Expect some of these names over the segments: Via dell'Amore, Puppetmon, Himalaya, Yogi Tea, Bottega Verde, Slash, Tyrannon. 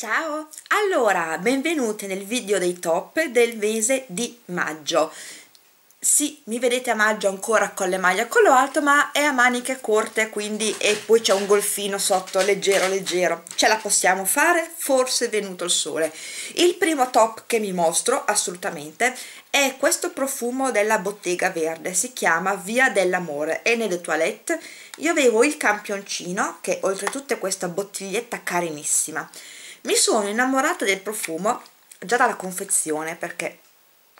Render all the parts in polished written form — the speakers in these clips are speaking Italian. Ciao! Allora, benvenute nel video dei top del mese di maggio. Sì, mi vedete a maggio ancora con le maglie a collo alto, ma è a maniche corte, quindi, e poi c'è un golfino sotto, leggero leggero. Ce la possiamo fare? Forse è venuto il sole. Il primo top che mi mostro, assolutamente, è questo profumo della Bottega Verde, si chiama Via dell'Amore, e nelle toilette io avevo il campioncino, che oltretutto è questa bottiglietta carinissima. Mi sono innamorata del profumo già dalla confezione, perché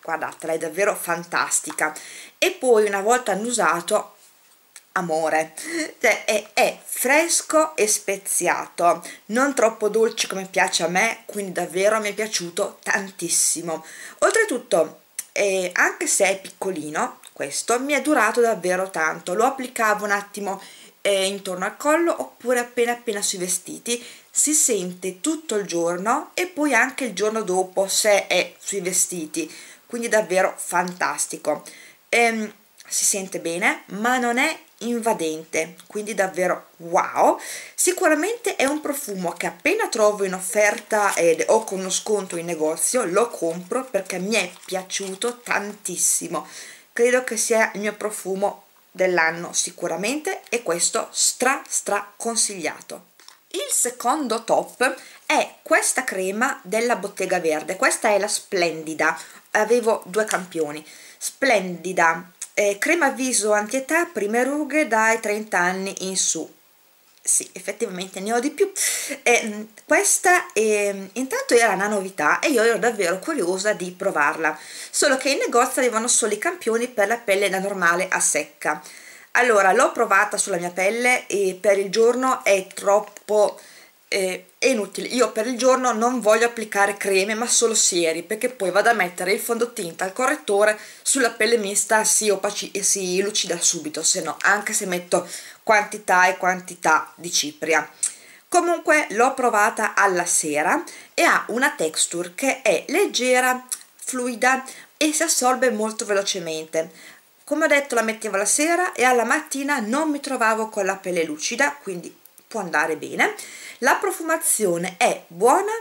guardatela, è davvero fantastica, e poi una volta annusato, amore, cioè, è fresco e speziato, non troppo dolce come piace a me, quindi davvero mi è piaciuto tantissimo. Oltretutto, anche se è piccolino, questo mi è durato davvero tanto. Lo applicavo un attimo intorno al collo oppure appena sui vestiti, si sente tutto il giorno e poi anche il giorno dopo se è sui vestiti, quindi davvero fantastico. Si sente bene ma non è invadente, quindi davvero wow. Sicuramente è un profumo che appena trovo in offerta o con uno sconto in negozio lo compro, perché mi è piaciuto tantissimo. Credo che sia il mio profumo dell'anno sicuramente, e questo stra consigliato. Il secondo top è questa crema della Bottega Verde, questa è la Splendida, avevo due campioni. Splendida, crema viso antietà, prime rughe dai 30 anni in su. Sì, effettivamente ne ho di più. Questa intanto era una novità e io ero davvero curiosa di provarla, solo che in negozio arrivano solo i campioni per la pelle da normale a secca. Allora, l'ho provata sulla mia pelle e per il giorno è troppo inutile. Io per il giorno non voglio applicare creme ma solo sieri, perché poi vado a mettere il fondotinta, il correttore sulla pelle mista si lucida subito, se no, anche se metto quantità e quantità di cipria. Comunque l'ho provata alla sera e ha una texture che è leggera, fluida e si assorbe molto velocemente. Come ho detto, la mettevo la sera e alla mattina non mi trovavo con la pelle lucida, quindi può andare bene. La profumazione è buona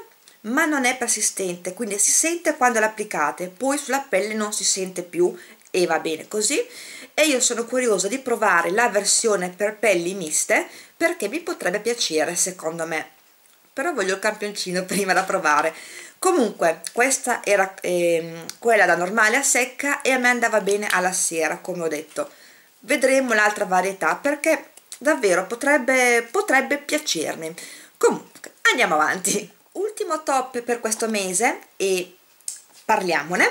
ma non è persistente, quindi si sente quando l'applicate, poi sulla pelle non si sente più e va bene così. E io sono curiosa di provare la versione per pelli miste, perché mi potrebbe piacere secondo me, però voglio il campioncino prima da provare. Comunque questa era quella da normale a secca e a me andava bene alla sera, come ho detto. Vedremo l'altra varietà, perché davvero potrebbe piacermi. Comunque andiamo avanti. Ultimo top per questo mese, e parliamone,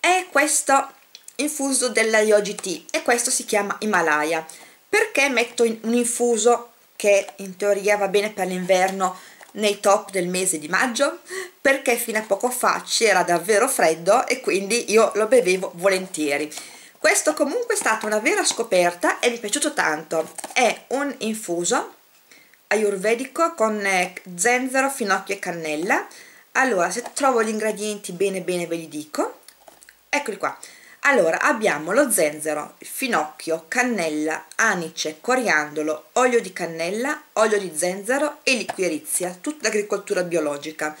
è questo infuso della Yogi Tea, e questo si chiama Himalaya. Perché metto un infuso che in teoria va bene per l'inverno nei top del mese di maggio? Perché fino a poco fa c'era davvero freddo e quindi io lo bevevo volentieri. Questo comunque è stata una vera scoperta e mi è piaciuto tanto. È un infuso ayurvedico con zenzero, finocchio e cannella. Allora, se trovo gli ingredienti bene ve li dico. Eccoli qua. Allora, abbiamo lo zenzero, il finocchio, cannella, anice, coriandolo, olio di cannella, olio di zenzero e liquirizia, tutta agricoltura biologica.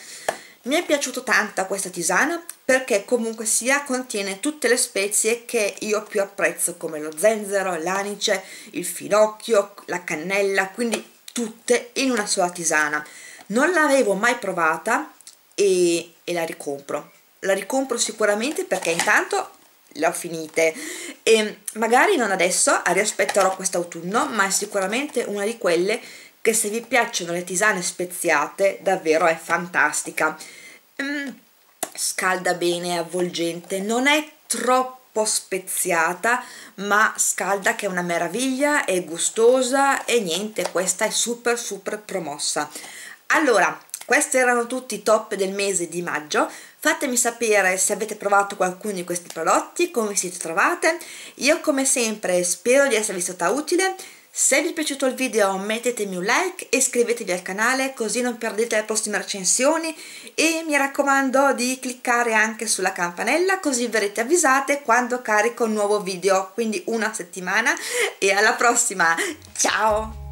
Mi è piaciuta tanto questa tisana, perché comunque sia contiene tutte le spezie che io più apprezzo, come lo zenzero, l'anice, il finocchio, la cannella, quindi tutte in una sola tisana. Non l'avevo mai provata e la ricompro. La ricompro sicuramente, perché intanto le ho finite, e magari non adesso, riaspetterò quest'autunno, ma è sicuramente una di quelle che, se vi piacciono le tisane speziate, davvero è fantastica. Scalda bene, è avvolgente, non è troppo speziata ma scalda, che è una meraviglia, è gustosa e niente, questa è super promossa. Allora, questi erano tutti i top del mese di maggio. Fatemi sapere se avete provato qualcuno di questi prodotti, come siete trovate. Io come sempre spero di esservi stata utile. Se vi è piaciuto il video mettetemi un like e iscrivetevi al canale, così non perdete le prossime recensioni, e mi raccomando di cliccare anche sulla campanella, così verrete avvisate quando carico un nuovo video, quindi una settimana, e alla prossima, ciao!